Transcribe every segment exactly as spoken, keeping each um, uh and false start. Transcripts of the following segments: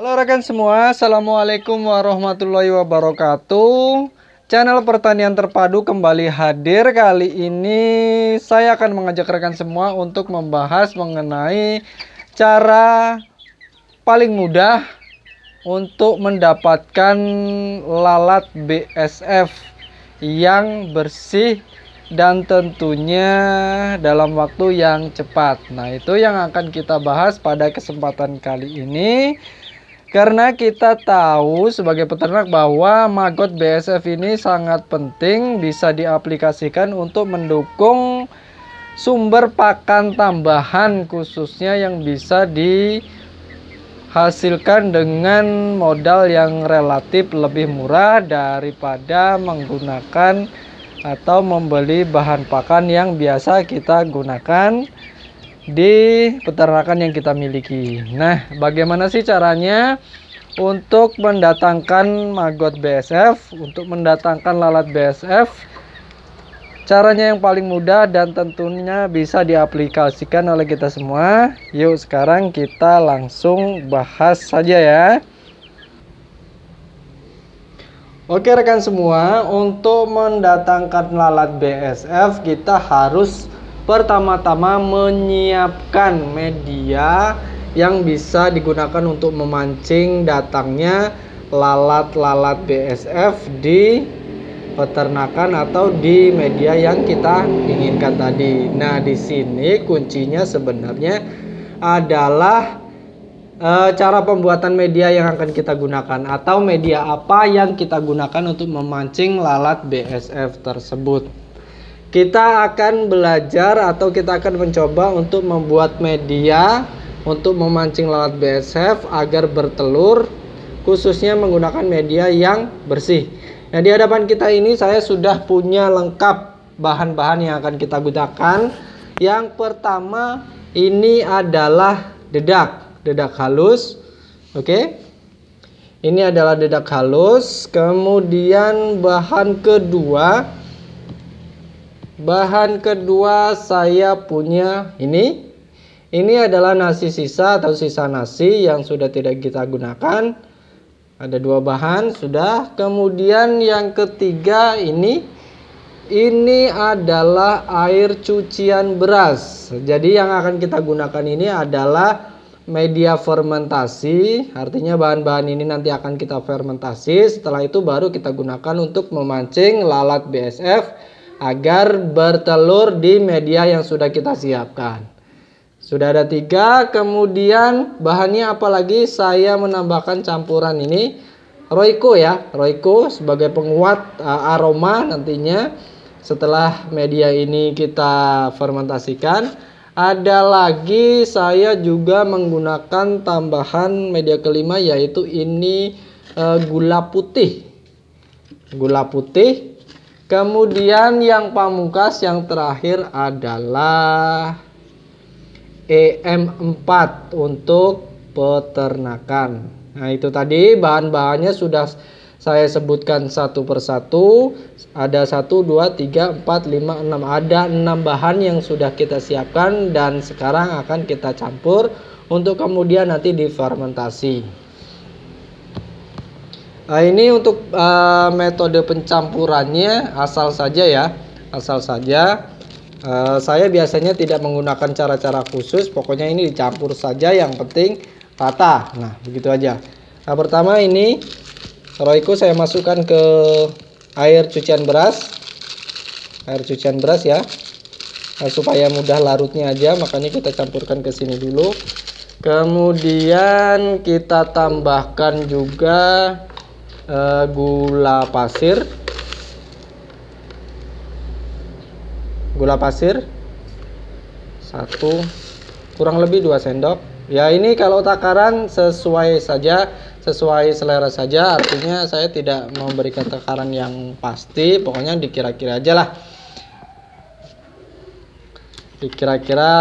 Halo rekan semua, assalamualaikum warahmatullahi wabarakatuh. Channel Pertanian Terpadu kembali hadir. Kali ini saya akan mengajak rekan semua untuk membahas mengenai cara paling mudah untuk mendapatkan lalat B S F yang bersih dan tentunya dalam waktu yang cepat. Nah, itu yang akan kita bahas pada kesempatan kali ini. Karena kita tahu sebagai peternak bahwa maggot B S F ini sangat penting, bisa diaplikasikan untuk mendukung sumber pakan tambahan khususnya yang bisa dihasilkan dengan modal yang relatif lebih murah daripada menggunakan atau membeli bahan pakan yang biasa kita gunakan di peternakan yang kita miliki. Nah, bagaimana sih caranya untuk mendatangkan maggot B S F, untuk mendatangkan lalat B S F? Caranya yang paling mudah dan tentunya bisa diaplikasikan oleh kita semua. Yuk, sekarang kita langsung bahas saja ya. Oke rekan semua, untuk mendatangkan lalat B S F kita harus pertama-tama menyiapkan media yang bisa digunakan untuk memancing datangnya lalat-lalat B S F di peternakan atau di media yang kita inginkan tadi. Nah, di sini kuncinya sebenarnya adalah e, cara pembuatan media yang akan kita gunakan atau media apa yang kita gunakan untuk memancing lalat B S F tersebut. Kita akan belajar atau kita akan mencoba untuk membuat media untuk memancing lalat B S F agar bertelur, khususnya menggunakan media yang bersih. Nah, di hadapan kita ini saya sudah punya lengkap bahan-bahan yang akan kita gunakan. Yang pertama ini adalah dedak, dedak halus. Oke, ini adalah dedak halus. Kemudian bahan kedua Bahan kedua saya punya ini. Ini adalah nasi sisa atau sisa nasi yang sudah tidak kita gunakan. Ada dua bahan sudah. Kemudian yang ketiga ini. Ini adalah air cucian beras. Jadi yang akan kita gunakan ini adalah media fermentasi. Artinya bahan-bahan ini nanti akan kita fermentasi. Setelah itu baru kita gunakan untuk memancing lalat B S F agar bertelur di media yang sudah kita siapkan. Sudah ada tiga. Kemudian bahannya apalagi, saya menambahkan campuran ini Royco ya, Royco sebagai penguat uh, aroma nantinya setelah media ini kita fermentasikan. Ada lagi, saya juga menggunakan tambahan media kelima, yaitu ini uh, gula putih. Gula putih. Kemudian yang pamungkas yang terakhir adalah E M empat untuk peternakan. Nah, itu tadi bahan-bahannya sudah saya sebutkan satu persatu. Ada satu, dua, tiga, empat, lima, enam. Ada enam bahan yang sudah kita siapkan dan sekarang akan kita campur untuk kemudian nanti difermentasi. Nah, ini untuk uh, metode pencampurannya, asal saja ya, asal saja. Uh, saya biasanya tidak menggunakan cara-cara khusus, pokoknya ini dicampur saja, yang penting rata. Nah, begitu aja. Nah, pertama ini Royco saya masukkan ke air cucian beras, air cucian beras ya. Nah, supaya mudah larutnya aja, makanya kita campurkan ke sini dulu. Kemudian kita tambahkan juga Uh, gula pasir, gula pasir satu kurang lebih dua sendok. Ya, ini kalau takaran sesuai saja, sesuai selera saja. Artinya saya tidak memberikan takaran yang pasti, pokoknya dikira-kira aja lah. Dikira-kira,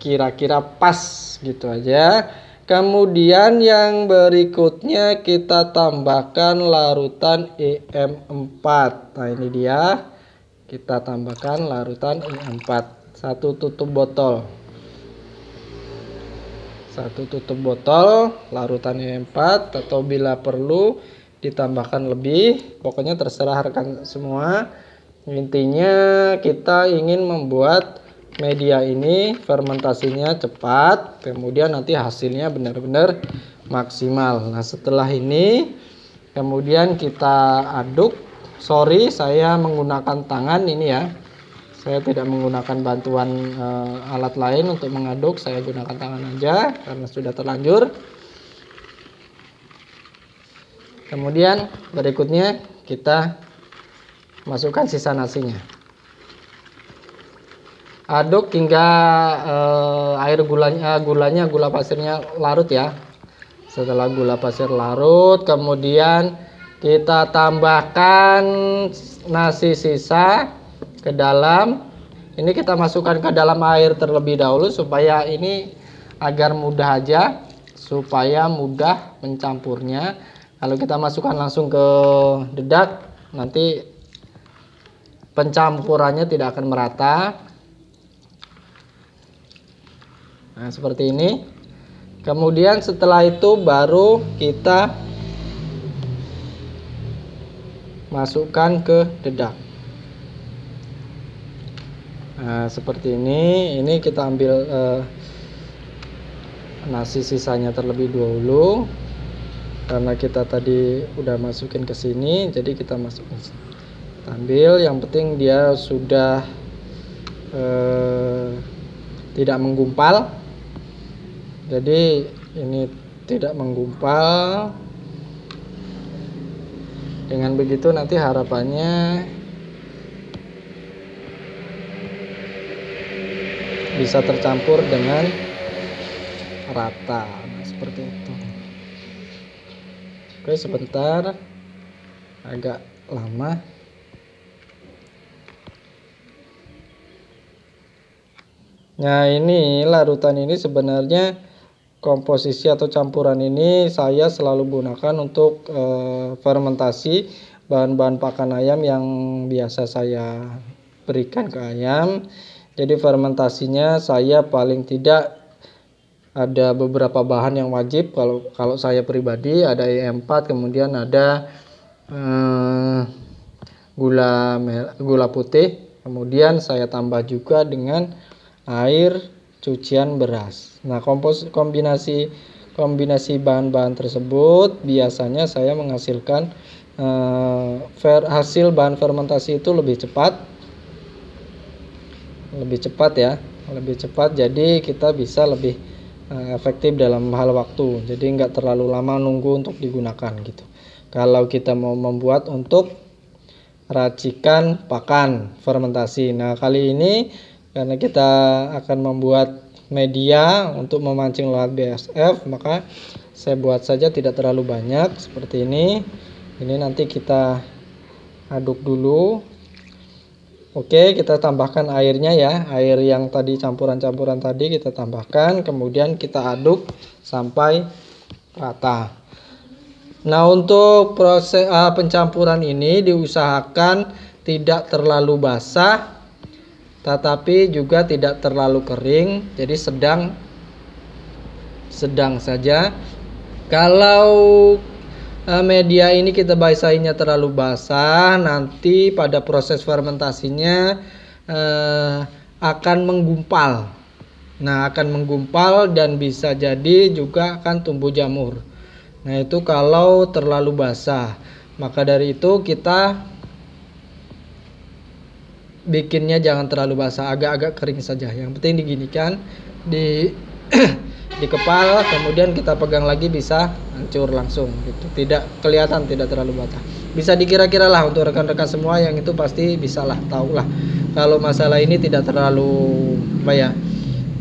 kira-kira pas gitu aja. Kemudian yang berikutnya kita tambahkan larutan E M empat. Nah, ini dia. Kita tambahkan larutan E M empat. Satu tutup botol. Satu tutup botol larutannya E M empat atau bila perlu ditambahkan lebih, pokoknya terserah rekan semua. Intinya kita ingin membuat media ini fermentasinya cepat, kemudian nanti hasilnya benar-benar maksimal. Nah setelah ini kemudian kita aduk. Sorry saya menggunakan tangan ini ya, saya tidak menggunakan bantuan e, alat lain untuk mengaduk, saya gunakan tangan aja karena sudah terlanjur. Kemudian berikutnya kita masukkan sisa nasinya, aduk hingga e, air gulanya gulanya gula pasirnya larut ya. Setelah gula pasir larut kemudian kita tambahkan nasi sisa ke dalam. Ini kita masukkan ke dalam air terlebih dahulu supaya ini agar mudah aja, supaya mudah mencampurnya. Kalau kita masukkan langsung ke dedak nanti pencampurannya tidak akan merata. Nah seperti ini. Kemudian setelah itu baru kita masukkan ke dedak. Nah, seperti ini, ini kita ambil eh, nasi sisanya terlebih dahulu karena kita tadi udah masukin ke sini, jadi kita masukin, kita ambil. Yang penting dia sudah eh, tidak menggumpal, jadi ini tidak menggumpal. Dengan begitu nanti harapannya bisa tercampur dengan rata. Nah, seperti itu. Oke sebentar, agak lama. Nah ini larutan ini sebenarnya komposisi atau campuran ini saya selalu gunakan untuk e, fermentasi bahan-bahan pakan ayam yang biasa saya berikan ke ayam. Jadi fermentasinya saya paling tidak ada beberapa bahan yang wajib. Kalau kalau saya pribadi ada E M empat, kemudian ada eh, gula gula putih, kemudian saya tambah juga dengan air cucian beras. Nah kompos, kombinasi kombinasi bahan-bahan tersebut biasanya saya menghasilkan eh, ver, hasil bahan fermentasi itu lebih cepat. Lebih cepat ya, lebih cepat. Jadi kita bisa lebih uh, efektif dalam hal waktu. Jadi nggak terlalu lama nunggu untuk digunakan gitu. Kalau kita mau membuat untuk racikan pakan fermentasi. Nah kali ini karena kita akan membuat media untuk memancing lalat B S F, maka saya buat saja tidak terlalu banyak seperti ini. Ini nanti kita aduk dulu. Oke, kita tambahkan airnya ya. Air yang tadi campuran-campuran tadi kita tambahkan, kemudian kita aduk sampai rata. Nah, untuk proses uh, pencampuran ini diusahakan tidak terlalu basah, tetapi juga tidak terlalu kering. Jadi sedang sedang saja. Kalau media ini kita basahinya terlalu basah, nanti pada proses fermentasinya eh, akan menggumpal. Nah akan menggumpal dan bisa jadi juga akan tumbuh jamur. Nah itu kalau terlalu basah. Maka dari itu kita bikinnya jangan terlalu basah, agak-agak kering saja. Yang penting diginikan, di di kepal, kemudian kita pegang lagi bisa hancur langsung gitu. Tidak kelihatan, tidak terlalu basah. Bisa dikira-kira lah untuk rekan-rekan semua yang itu pasti bisalah tahulah kalau masalah ini tidak terlalu apa ya,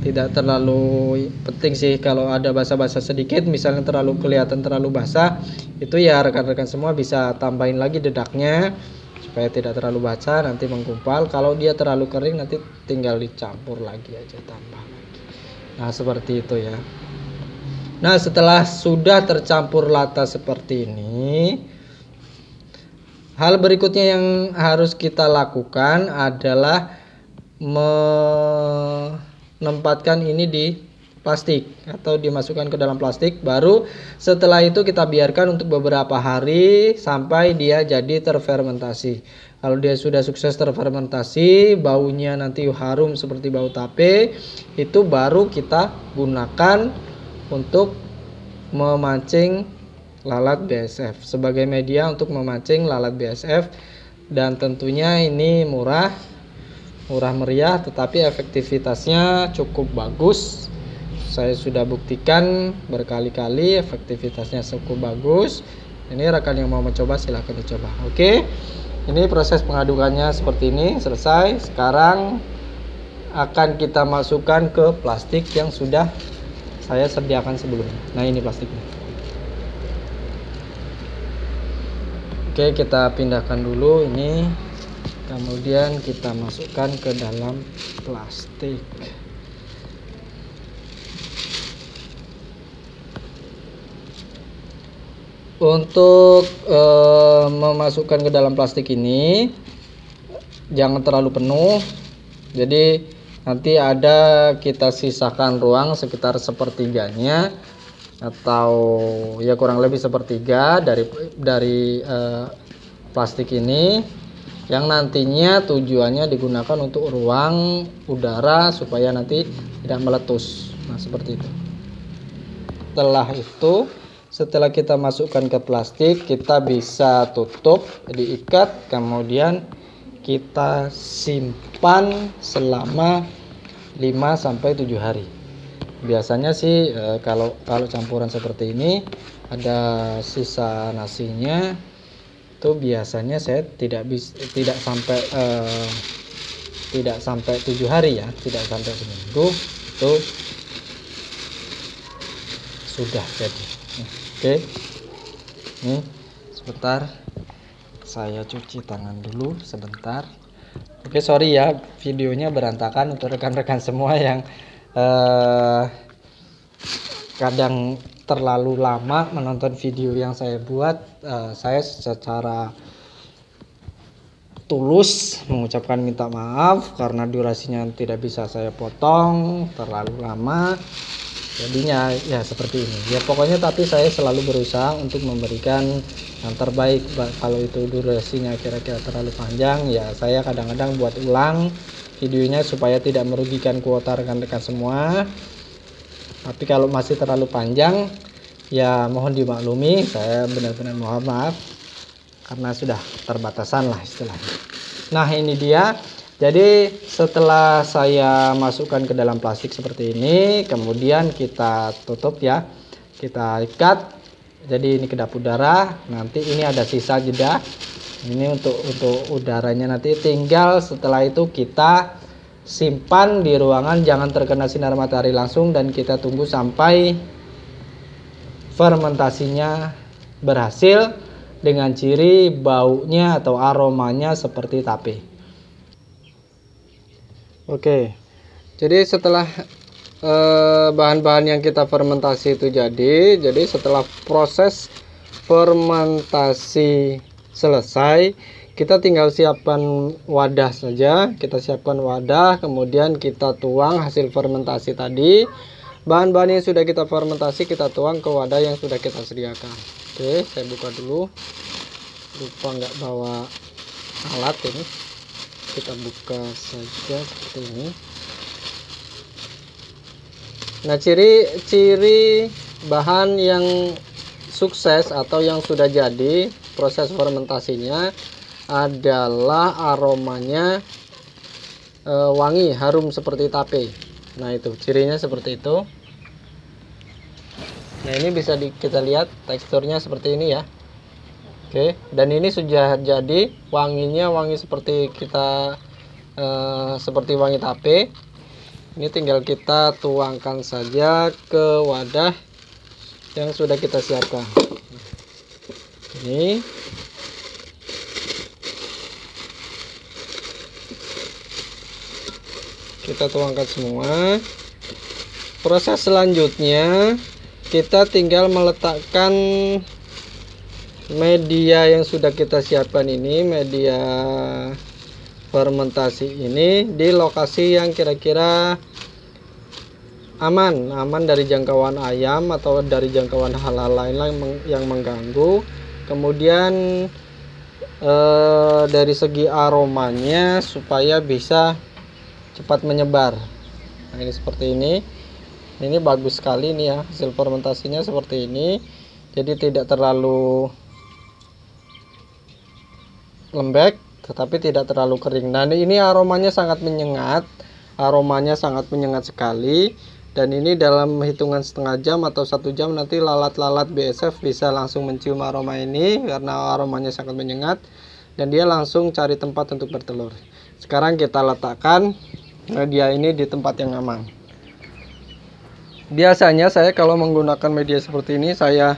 tidak terlalu penting sih. Kalau ada basah-basah sedikit misalnya terlalu kelihatan terlalu basah, itu ya rekan-rekan semua bisa tambahin lagi dedaknya supaya tidak terlalu basah nanti menggumpal. Kalau dia terlalu kering nanti tinggal dicampur lagi aja, tambah. Nah seperti itu ya. Nah setelah sudah tercampur rata seperti ini, hal berikutnya yang harus kita lakukan adalah menempatkan ini di plastik atau dimasukkan ke dalam plastik. Baru setelah itu kita biarkan untuk beberapa hari sampai dia jadi terfermentasi. Kalau dia sudah sukses terfermentasi, baunya nanti harum seperti bau tape, itu baru kita gunakan untuk memancing lalat B S F, sebagai media untuk memancing lalat B S F. Dan tentunya ini murah murah meriah, tetapi efektivitasnya cukup bagus. Saya sudah buktikan berkali-kali efektivitasnya cukup bagus. Ini rekan yang mau mencoba silahkan dicoba. Oke, ini proses pengadukannya seperti ini, selesai. Sekarang akan kita masukkan ke plastik yang sudah saya sediakan sebelumnya. Nah, ini plastiknya. Oke, kita pindahkan dulu ini, kemudian kita masukkan ke dalam plastik. Untuk e, memasukkan ke dalam plastik ini jangan terlalu penuh, jadi nanti ada kita sisakan ruang sekitar sepertiganya atau ya kurang lebih sepertiga dari dari e, plastik ini, yang nantinya tujuannya digunakan untuk ruang udara supaya nanti tidak meletus. Nah, seperti itu. Setelah itu, setelah kita masukkan ke plastik, kita bisa tutup, diikat, kemudian kita simpan selama lima sampai tujuh hari. Biasanya sih eh, kalau kalau campuran seperti ini ada sisa nasinya, itu biasanya saya tidak bisa tidak sampai eh, tidak sampai tujuh hari ya, tidak sampai seminggu itu sudah jadi. Oke, ini sebentar saya cuci tangan dulu sebentar. Oke, sorry ya videonya berantakan untuk rekan-rekan semua yang eh, kadang terlalu lama menonton video yang saya buat. Eh, saya secara tulus mengucapkan minta maaf karena durasinya tidak bisa saya potong terlalu lama. Jadinya ya seperti ini ya pokoknya, tapi saya selalu berusaha untuk memberikan yang terbaik. Kalau itu durasinya kira-kira terlalu panjang, ya saya kadang-kadang buat ulang videonya supaya tidak merugikan kuota rekan-rekan semua. Tapi kalau masih terlalu panjang ya mohon dimaklumi, saya benar-benar mohon maaf karena sudah terbatasan lah istilahnya. Nah, ini dia. Jadi setelah saya masukkan ke dalam plastik seperti ini, kemudian kita tutup ya, kita ikat. Jadi ini kedap udara. Nanti ini ada sisa jeda. Ini untuk untuk udaranya nanti. Tinggal setelah itu kita simpan di ruangan, jangan terkena sinar matahari langsung, dan kita tunggu sampai fermentasinya berhasil dengan ciri baunya atau aromanya seperti tape. Oke, jadi setelah bahan-bahan eh, yang kita fermentasi itu jadi, jadi setelah proses fermentasi selesai, kita tinggal siapkan wadah saja. Kita siapkan wadah, kemudian kita tuang hasil fermentasi tadi. Bahan-bahan yang sudah kita fermentasi kita tuang ke wadah yang sudah kita sediakan. Oke, saya buka dulu. Lupa nggak bawa alat ini. Kita buka saja seperti ini. Nah, ciri-ciri bahan yang sukses atau yang sudah jadi proses fermentasinya adalah aromanya e, wangi, harum seperti tape. Nah, itu cirinya seperti itu. Nah, ini bisa di, kita lihat teksturnya seperti ini ya. Oke, dan ini sudah jadi, wanginya wangi seperti kita e, seperti wangi tape. Ini tinggal kita tuangkan saja ke wadah yang sudah kita siapkan. Ini. Kita tuangkan semua. Proses selanjutnya kita tinggal meletakkan media yang sudah kita siapkan ini, media fermentasi ini, di lokasi yang kira-kira aman, aman dari jangkauan ayam atau dari jangkauan hal-hal lain yang mengganggu. Kemudian eh, dari segi aromanya supaya bisa cepat menyebar. Nah, ini seperti ini. Ini bagus sekali nih ya, hasil fermentasinya seperti ini. Jadi tidak terlalu lembek tetapi tidak terlalu kering. Nah, ini aromanya sangat menyengat. Aromanya sangat menyengat sekali, dan ini dalam hitungan setengah jam atau satu jam nanti lalat-lalat B S F bisa langsung mencium aroma ini karena aromanya sangat menyengat, dan dia langsung cari tempat untuk bertelur. Sekarang kita letakkan media ini di tempat yang aman. Biasanya saya kalau menggunakan media seperti ini saya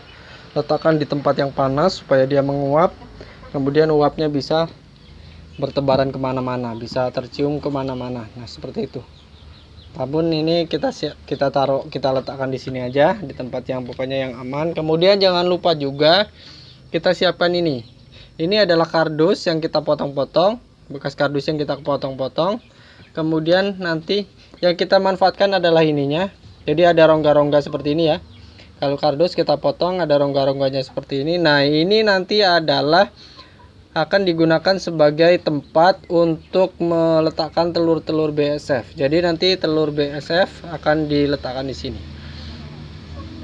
letakkan di tempat yang panas supaya dia menguap, kemudian uapnya bisa bertebaran kemana-mana, bisa tercium kemana-mana. Nah, seperti itu. Tabun ini kita kita taruh, kita letakkan di sini aja, di tempat yang pokoknya yang aman. Kemudian jangan lupa juga kita siapkan ini. Ini adalah kardus yang kita potong-potong, bekas kardus yang kita potong-potong. Kemudian nanti yang kita manfaatkan adalah ininya. Jadi ada rongga-rongga seperti ini ya. Kalau kardus kita potong ada rongga-rongganya seperti ini. Nah, ini nanti adalah akan digunakan sebagai tempat untuk meletakkan telur-telur B S F. Jadi nanti telur B S F akan diletakkan di sini.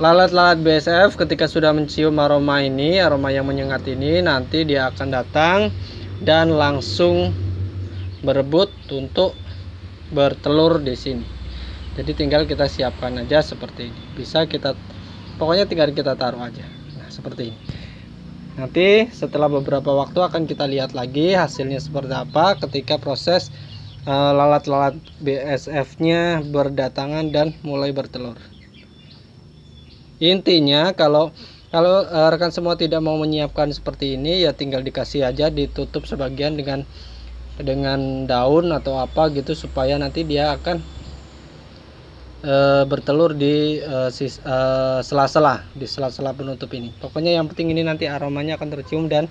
Lalat-lalat B S F ketika sudah mencium aroma ini, aroma yang menyengat ini, nanti dia akan datang dan langsung berebut untuk bertelur di sini. Jadi tinggal kita siapkan aja seperti ini. Bisa kita, pokoknya tinggal kita taruh aja. Nah, seperti ini. Nanti setelah beberapa waktu akan kita lihat lagi hasilnya seperti apa ketika proses uh, lalat-lalat B S F-nya berdatangan dan mulai bertelur. Intinya kalau kalau uh, rekan semua tidak mau menyiapkan seperti ini ya tinggal dikasih aja, ditutup sebagian dengan dengan daun atau apa gitu supaya nanti dia akan Uh, bertelur di uh, sis, uh, sela-sela di sela-sela penutup ini. Pokoknya yang penting ini nanti aromanya akan tercium dan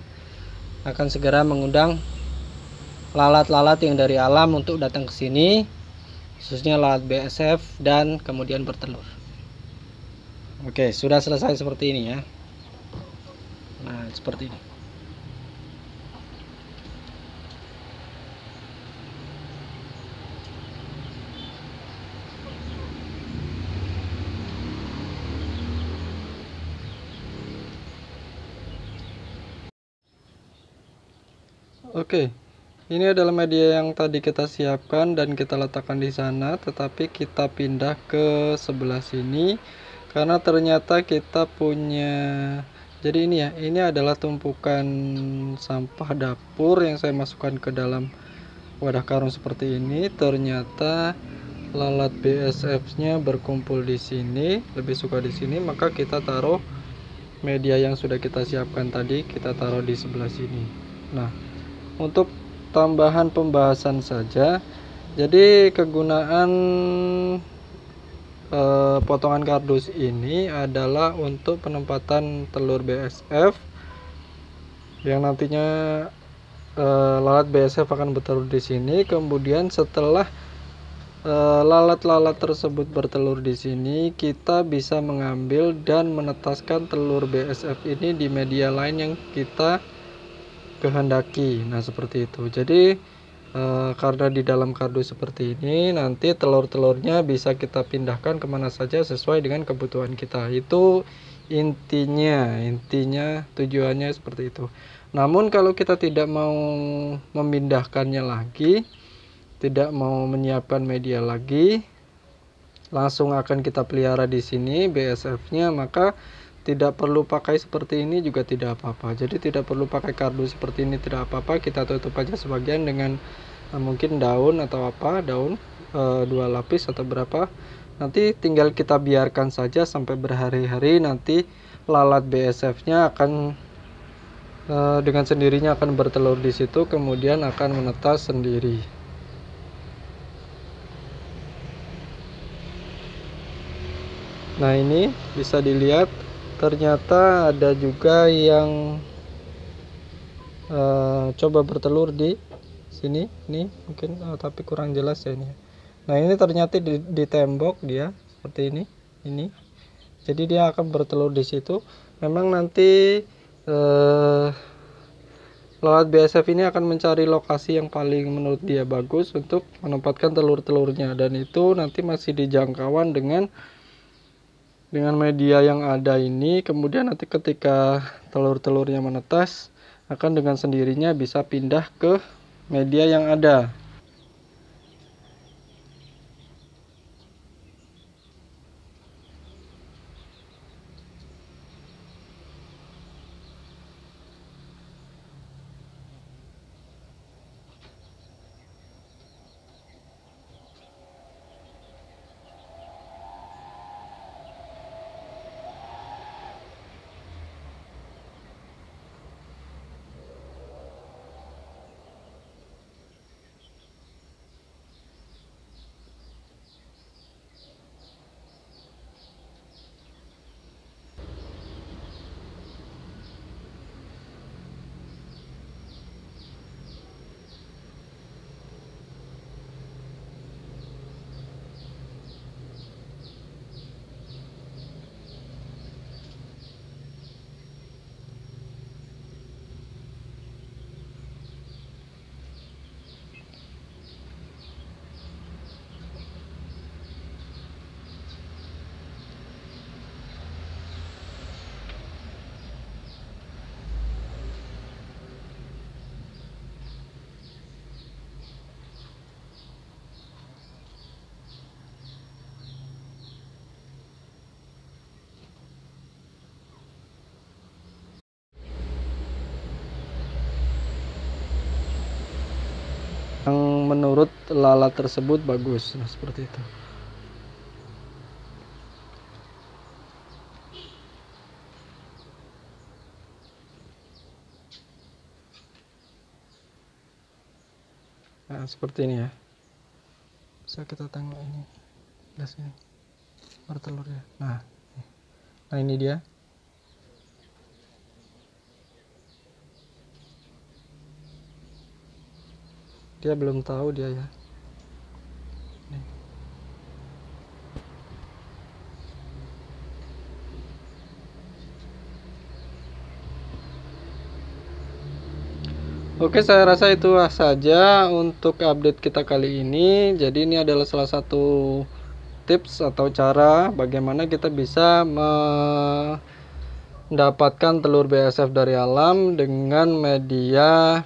akan segera mengundang lalat-lalat yang dari alam untuk datang ke sini, khususnya lalat B S F, dan kemudian bertelur. Oke, sudah selesai seperti ini ya. Nah, seperti ini. Oke, ini adalah media yang tadi kita siapkan dan kita letakkan di sana, tetapi kita pindah ke sebelah sini karena ternyata kita punya, jadi ini ya, ini adalah tumpukan sampah dapur yang saya masukkan ke dalam wadah karung seperti ini. Ternyata lalat B S F-nya berkumpul di sini, lebih suka di sini, maka kita taruh media yang sudah kita siapkan tadi, kita taruh di sebelah sini. Nah, untuk tambahan pembahasan saja, jadi kegunaan eh, potongan kardus ini adalah untuk penempatan telur B S F yang nantinya eh, lalat B S F akan bertelur di sini. Kemudian setelah lalat-lalat eh, tersebut bertelur di sini, kita bisa mengambil dan menetaskan telur B S F ini di media lain yang kita kehendaki. Nah, seperti itu. Jadi e, karena di dalam kardus seperti ini nanti telur-telurnya bisa kita pindahkan kemana saja sesuai dengan kebutuhan kita. Itu intinya, intinya tujuannya seperti itu. Namun kalau kita tidak mau memindahkannya lagi, tidak mau menyiapkan media lagi, langsung akan kita pelihara di sini B S F-nya, maka tidak perlu pakai seperti ini juga tidak apa-apa. Jadi tidak perlu pakai kardus seperti ini, tidak apa-apa. Kita tutup aja sebagian dengan eh, mungkin daun atau apa, daun eh, dua lapis atau berapa. Nanti tinggal kita biarkan saja sampai berhari-hari, nanti lalat B S F-nya akan eh, dengan sendirinya akan bertelur di situ, kemudian akan menetas sendiri. Nah, ini bisa dilihat. Ternyata ada juga yang uh, coba bertelur di sini, nih mungkin, oh, tapi kurang jelas ya ini. Nah, ini ternyata di, di tembok dia seperti ini ini jadi dia akan bertelur di situ. Memang nanti eh, lalat B S F ini akan mencari lokasi yang paling menurut dia bagus untuk menempatkan telur-telurnya, dan itu nanti masih dijangkauan dengan dengan media yang ada ini. Kemudian nanti ketika telur-telurnya menetas akan dengan sendirinya bisa pindah ke media yang ada. Menurut lalat tersebut bagus, nah, seperti itu. Nah, seperti ini ya. Bisa kita tengok ini, gasnya bertelurnya. Nah, nah ini dia. Dia belum tahu dia ya. Nih. Oke, saya rasa itu saja untuk update kita kali ini. Jadi ini adalah salah satu tips atau cara bagaimana kita bisa mendapatkan telur B S F dari alam dengan media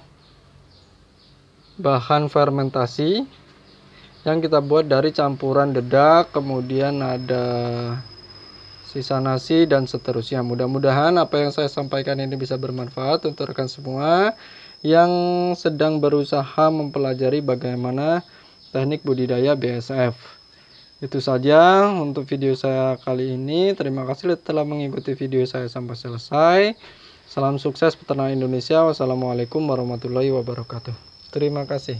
bahan fermentasi yang kita buat dari campuran dedak, kemudian ada sisa nasi dan seterusnya. Mudah-mudahan apa yang saya sampaikan ini bisa bermanfaat untuk rekan semua yang sedang berusaha mempelajari bagaimana teknik budidaya B S F. Itu saja untuk video saya kali ini. Terima kasih telah mengikuti video saya sampai selesai. Salam sukses peternak Indonesia. Wassalamualaikum warahmatullahi wabarakatuh. Terima kasih.